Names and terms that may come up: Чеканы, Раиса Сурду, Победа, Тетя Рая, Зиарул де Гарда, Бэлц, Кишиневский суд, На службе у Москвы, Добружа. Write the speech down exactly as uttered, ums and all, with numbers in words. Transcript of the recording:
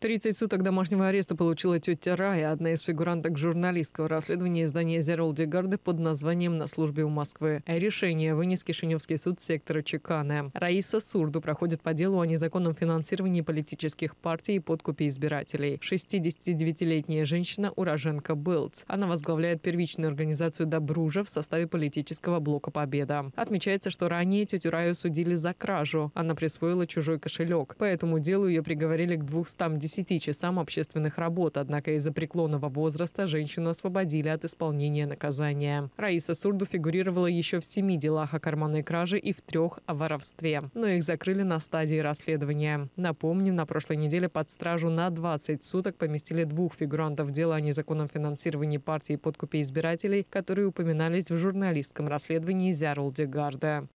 тридцать суток домашнего ареста получила тетя Рая, одна из фигуранток журналистского расследования издания «Зиарул де Гарды» под названием «На службе у Москвы». Решение вынес Кишиневский суд сектора Чеканы. Раиса Сурду проходит по делу о незаконном финансировании политических партий и подкупе избирателей. шестидесятидевятилетняя женщина – уроженка Бэлц. Она возглавляет первичную организацию «Добружа» в составе политического блока «Победа». Отмечается, что ранее тетю Раю судили за кражу. Она присвоила чужой кошелек. По этому делу ее приговорили к двухстам десяти часам общественных работ, однако из-за преклонного возраста женщину освободили от исполнения наказания. Раиса Сурду фигурировала еще в семи делах о карманной краже и в трех о воровстве, но их закрыли на стадии расследования. Напомним, на прошлой неделе под стражу на двадцать суток поместили двух фигурантов дела о незаконном финансировании партии и подкупе избирателей, которые упоминались в журналистском расследовании «Зиарул де Гардă».